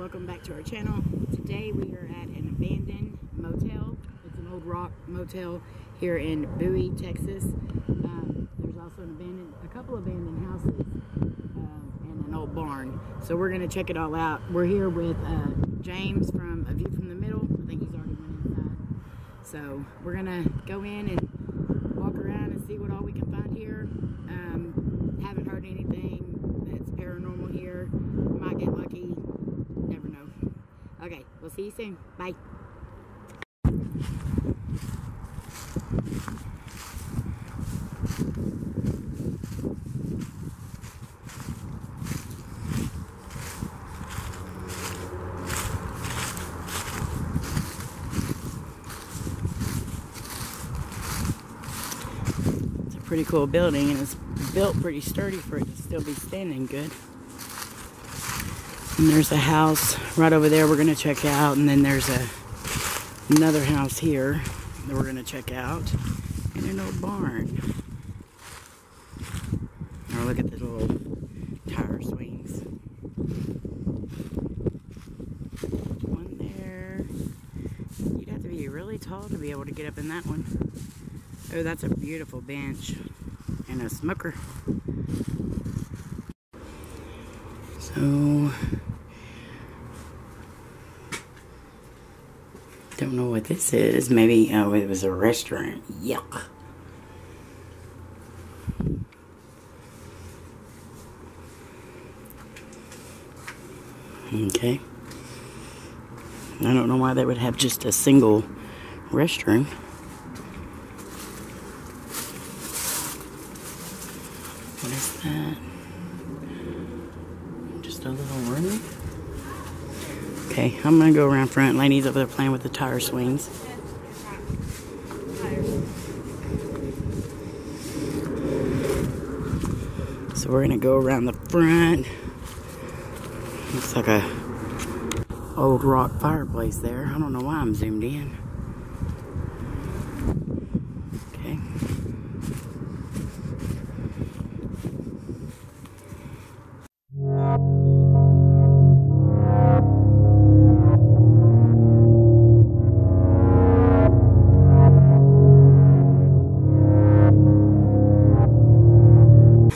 Welcome back to our channel. Today we are at an abandoned motel. It's an old rock motel here in Bowie, Texas. There's also a couple abandoned houses and an old barn. So we're going to check it all out. We're here with James from A View From The Middle. I think he's already went inside. So we're going to go in and walk around and see what all we can find here. Haven't heard anything that's paranormal here. Might get lucky. Never know. Okay, we'll see you soon. Bye. It's a pretty cool building, and it's built pretty sturdy for it to still be standing good. And there's a house right over there we're going to check out, and then there's another house here that we're going to check out, and an old barn. Now look at the little tire swings. One there. You'd have to be really tall to be able to get up in that one. Oh, that's a beautiful bench and a smoker. So, don't know what this is. Maybe it was a restaurant. Yuck. Okay. I don't know why they would have just a single restroom. What is that? Just a little room. Okay, I'm gonna go around front. Lainey's over there playing with the tire swings. So we're gonna go around the front. Looks like a old rock fireplace there. I don't know why I'm zoomed in.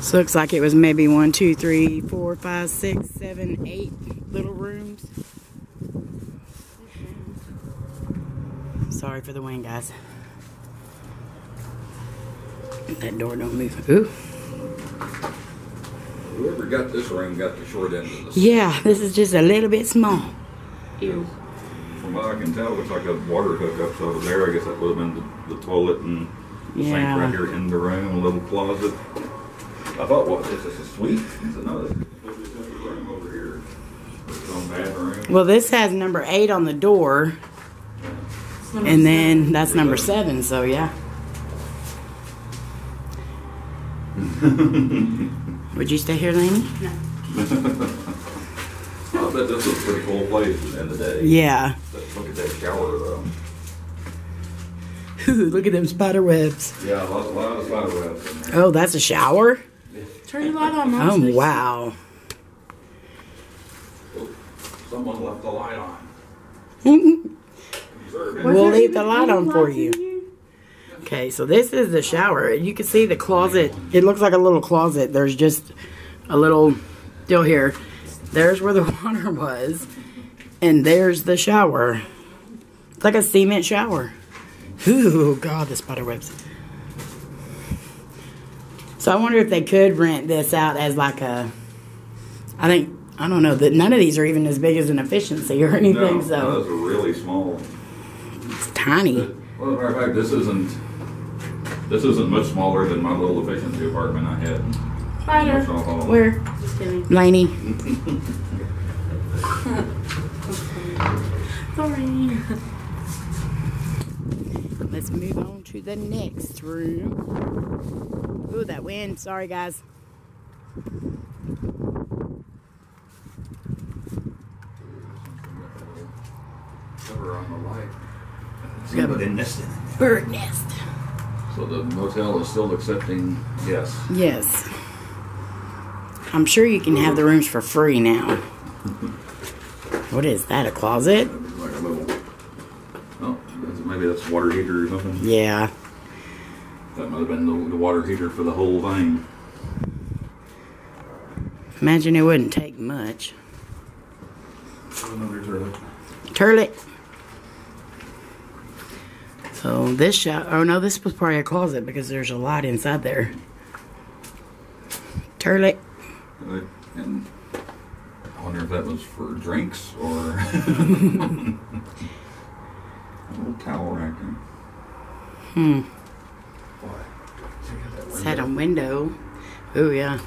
So looks like it was maybe 1, 2, 3, 4, 5, 6, 7, 8 little rooms. Sorry for the wind, guys. That door don't move. Ooh. Whoever got this room got the short end of this. Yeah, this is just a little bit small. Ew. From what I can tell, it looks like a water hookup over there. I guess that would have been the toilet and the sink right here in the room, a little closet. I thought, what is this, a suite? It's another room over here. It's on bathroom. Well, this has number 8 on the door. Yeah. And then 7. That's number 7, so yeah. Would you stay here, Lainey? No. I bet this was a pretty cool place at the end of the day. Yeah. Look at that shower, though. Ooh, look at them spider webs. Yeah, a lot of spider webs in there. Oh, that's a shower? Turn the light on, Mom. Oh, wow. Someone left the light on. We'll leave the light on for you. Okay, so this is the shower. You can see the closet. It looks like a little closet. There's just a little deal here. There's where the water was, and there's the shower. It's like a cement shower. Ooh, God, the spider webs. So I wonder if they could rent this out as like a, I don't know, that none of these are even as big as an efficiency or anything. No, so those are really small. It's tiny. Well, as a matter of fact, this isn't much smaller than my little efficiency apartment I had. Spider. Where? Just kidding. Lainey. Sorry. Let's move on to the next room. Ooh, that wind. Sorry, guys. Cover on the light. It's got a nest in it. Bird nest. So the motel is still accepting guests. Yes. I'm sure you can have the rooms for free now. What is that, a closet? Like a little, oh, maybe that's a water heater or something. Yeah. That might have been the water heater for the whole thing. Imagine it wouldn't take much. Another turlet. Turlet. So this shop, oh no, this was probably a closet because there's a lot inside there. Turlet. And I wonder if that was for drinks or a little towel rack. Hmm. Boy, it's had a window. Oh yeah.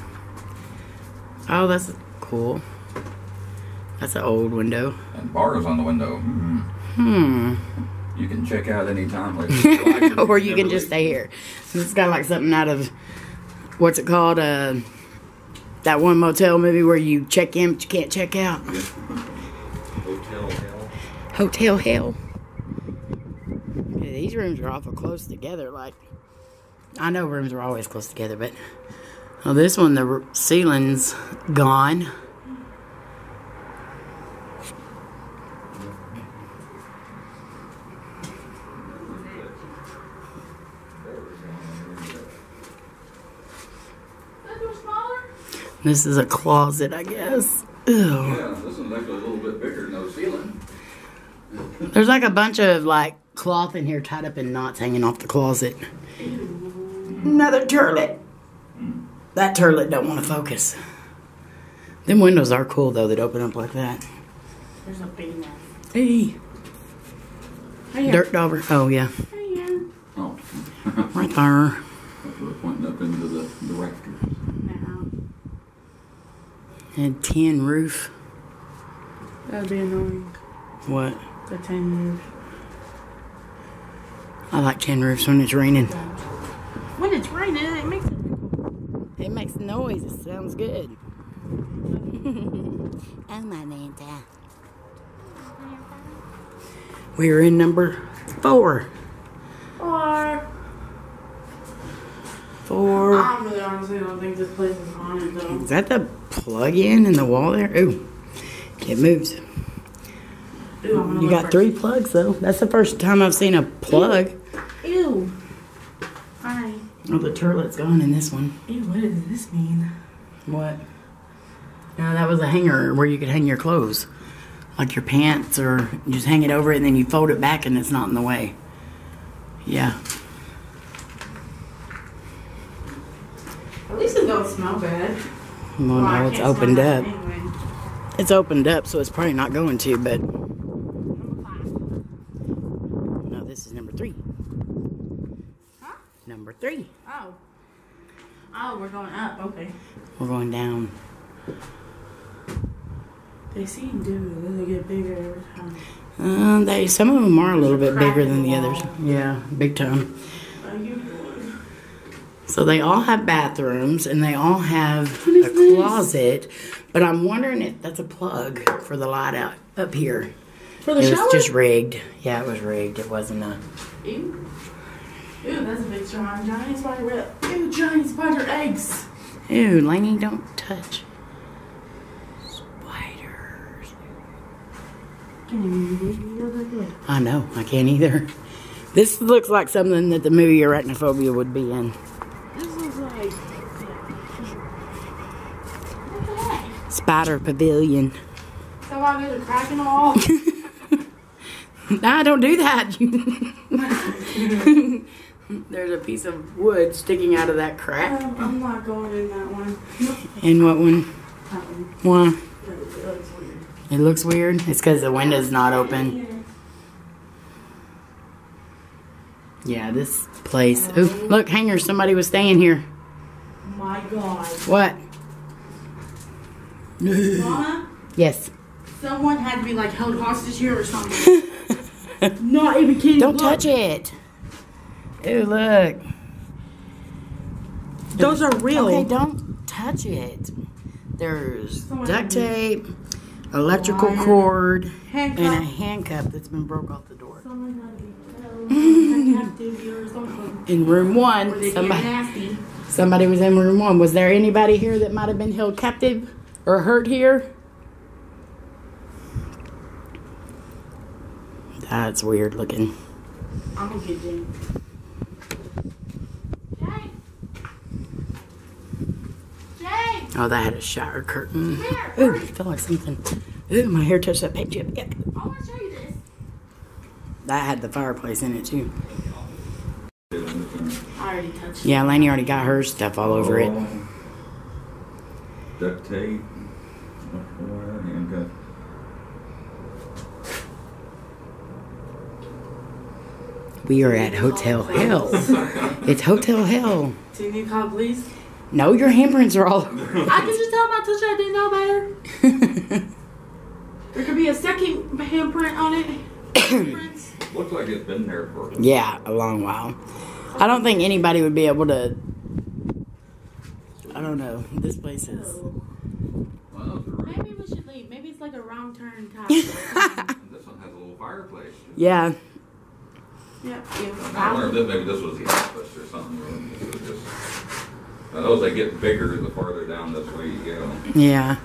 Oh, that's cool. That's an old window. And bars on the window. Mm-hmm. You can check out any time. Like, or you can just stay here. So it's got like something out of, what's it called? That one motel movie where you check in but you can't check out. Hotel Hell. Hotel Hell. Yeah, these rooms are awful close together. Like, I know rooms are always close together, but... Well, this one, the ceiling's gone. This is a closet, I guess. Ew. Yeah, this one's actually a little bit bigger than the ceiling. There's like a bunch of like cloth in here tied up in knots hanging off the closet. Another turlet. That turlet don't want to focus. Them windows are cool though that open up like that. There's a beam. Hey. Hiya. Dirt dauber. Oh yeah. Hiya. Oh. Right there. We're pointing up into the rafters. Uh-huh. And tin roof. That'd be annoying. What? The tin roof. I like tin roofs when it's raining. When it's raining, it makes it. It makes noise. It sounds good. Oh, my Manta. We're in number 4. 4. I really honestly don't think this place is haunted, though. Is that the plug-in in the wall there? Ooh. It moves. Ooh, you got 3 plugs, though. That's the first time I've seen a plug. Ew. Ew. Hi. Oh, the turlet's gone in this one. Ew, what does this mean? What? No, that was a hanger where you could hang your clothes. Like your pants, or you just hang it over it and then you fold it back and it's not in the way. Yeah. At least it don't smell bad. Well, no, it's opened up. Anyway. It's opened up, so it's probably not going to, but... No, this is number 3. Number 3. Oh. Oh, we're going up. Okay. We're going down. They seem to really get bigger every time. Some of them are a little bit bigger than the others. Yeah, big time. So they all have bathrooms and they all have a closet. But I'm wondering if that's a plug for the light out up here. For the shower? It was just rigged. Yeah, it was rigged. It wasn't a... Ew. Ew, that's a big strong giant spider web. Ew, giant spider eggs. Ew, Lainey, don't touch spiders. I know, I can't either. This looks like something that the movie Arachnophobia would be in. This is like... Spider pavilion. So why there's a crack in the wall? Nah, don't do that. There's a piece of wood sticking out of that crack. I'm not going in that one. In what one? That one. Why? It looks weird. It looks weird? It's because the window's not open. Yeah, this place. Oh, look, hangers. Somebody was staying here. My God. What? Mama? Yes. Someone had to be like held hostage here or something. Not even kidding. Don't touch it. Ew, look. Those are real. Okay, don't touch it. There's duct tape, electrical cord, and a handcuff that's been broke off the door. In room 1, somebody was in room 1. Was there anybody here that might have been held captive or hurt here? That's weird looking. I'm gonna get James. James! Oh, that had a shower curtain. Here, ooh, it felt like something. Ooh, my hair touched that paint chip. Yeah. I wanna show you this. That had the fireplace in it too. I already touched it. Yeah, Lainey already got her stuff all over it. Duct tape. We are at Hotel Hell. It's Hotel Hell. Do you need to call police? No, your handprints are all over. I can just tell my touch I didn't know better. There could be a second handprint on it. Looks like it's been there for a long while. I don't think anybody would be able to. I don't know. This place is. Maybe we should leave. Maybe it's like a wrong turn type. This one has a little fireplace. Yeah. Yep. I learned that maybe this was the office or something. It was just, those they get bigger the farther down this way you go. Yeah.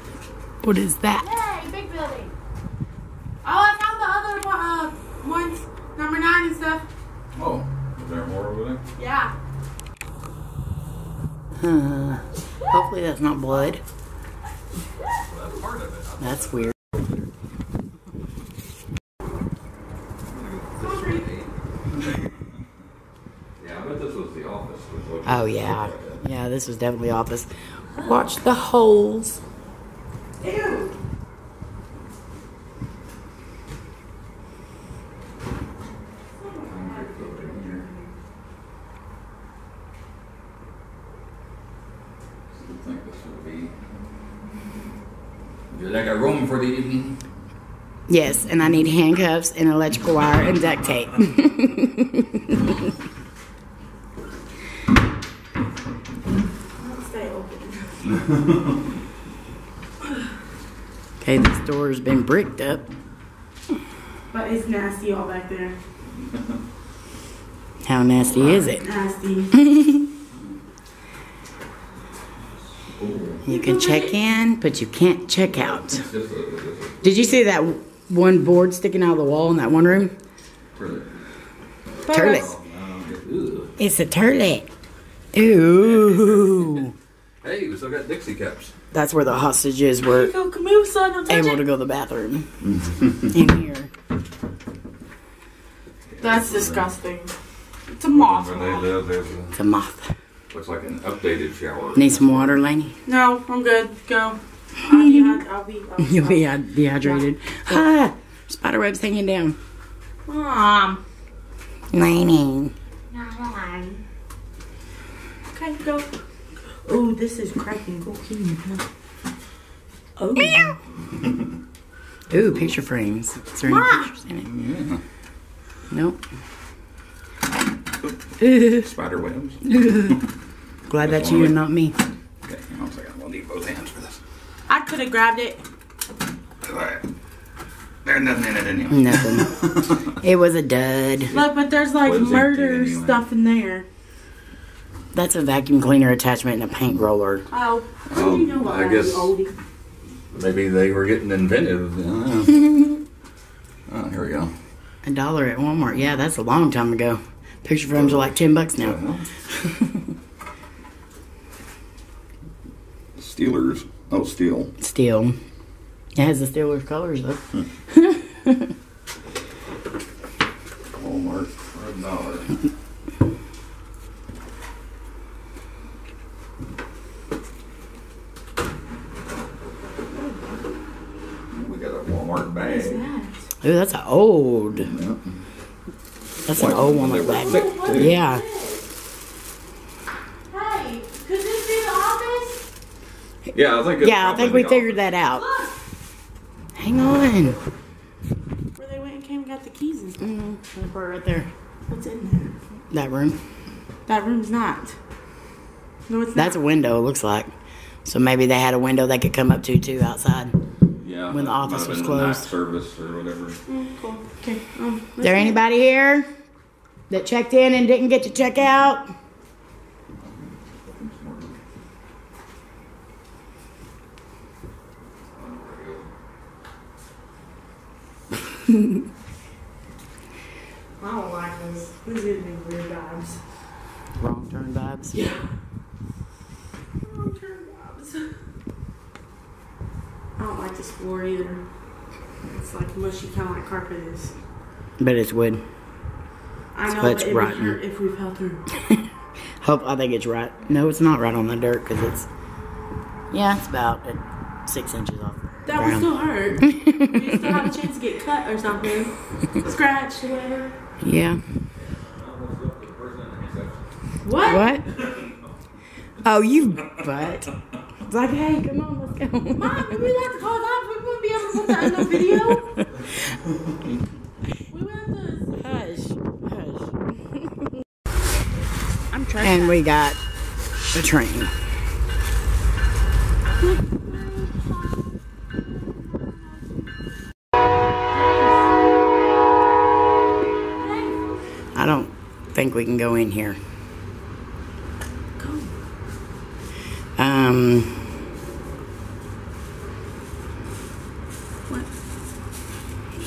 What is that? Yay, big building. Oh, I found the other ones, number 9 and stuff. Oh, is there more over there? Yeah. Hopefully that's not blood. Well, that's part of it. That's weird. Oh, yeah. Yeah, this was definitely office. Watch the holes. Ew. Would you like a room for the evening? Yes, and I need handcuffs and electrical wire and duct tape. Okay, this door has been bricked up. But it's nasty all back there. How nasty is it? Nasty. You can check in, but you can't check out. Did you see that one board sticking out of the wall in that one room? Turlet. It's a turlet. Ooh. Hey, we still got Dixie cups. That's where the hostages were able to go to the bathroom. In here. That's disgusting. It's a moth. It's a moth. Looks like an updated shower. Need some water, Lainey? No, I'm good. Go. You'll be dehydrated. Ah, spider web's hanging down. Mom. Lainey. Okay, go. Oh, this is cracking. Go in. Oh. Meow. Ooh, picture frames. Is there any pictures in it? Yeah. Nope. Spider webs. Glad that's you and not me. Okay, hang on a second. I'll need both hands for this. I could have grabbed it. All right. There's nothing in it anyway. Nothing. It was a dud. Look, but there's like murder stuff in there. That's a vacuum cleaner attachment and a paint roller. Oh, well, you know what? I guess maybe they were getting inventive. Oh, here we go. $1 at Walmart. Yeah, that's a long time ago. Picture frames are like $10 now. Steelers. Oh, steel. Steel. It has the Steelers colors though. Walmart for $1. Ooh, that's an old. Yeah. That's an old one like that. Yeah. Hey, could this be the office? Yeah, I think we figured that out. Look. Hang on. Where they went and came and got the keys and stuff. Mm-hmm. Right there. What's in there? That room. That room's not. No, it's not. That's a window, it looks like. So maybe they had a window they could come up to too outside. Yeah, when the office was closed. Service or whatever. Cool. Okay. Is there anybody here that checked in and didn't get to check out? was giving me weird vibes. Wrong turn vibes? Yeah. Wrong turn vibes. I don't like this floor either. It's like mushy, kind of like carpet is. But it's wood. I know, but it would hurt if we fell through. I think it's right. No, it's not right on the dirt because it's, yeah, it's about 6 inches off. That would still hurt. You still have a chance to get cut or something. Scratch, whatever. Yeah. What? Oh, you butt. It's like, hey, come on, let's go. Mom, if we left the cars off, we wouldn't be able to put that in the video. We went to... Hush. I'm trying. And we got the train. I don't think we can go in here. What?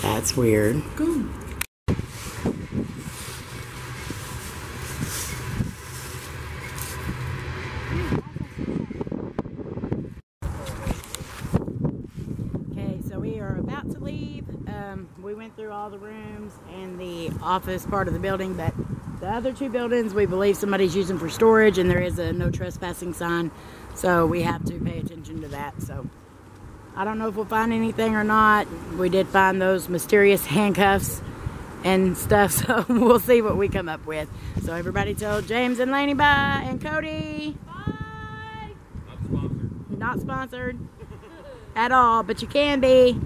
That's weird. Go. Okay, so we are about to leave. We went through all the rooms and the office part of the building, but the other two buildings we believe somebody's using for storage, and there is a no trespassing sign. So we have to pay attention to that. So I don't know if we'll find anything or not. We did find those mysterious handcuffs and stuff. So we'll see what we come up with. So everybody tell James and Lainey bye. And Cody. Bye. Not sponsored. Not sponsored. At all. But you can be.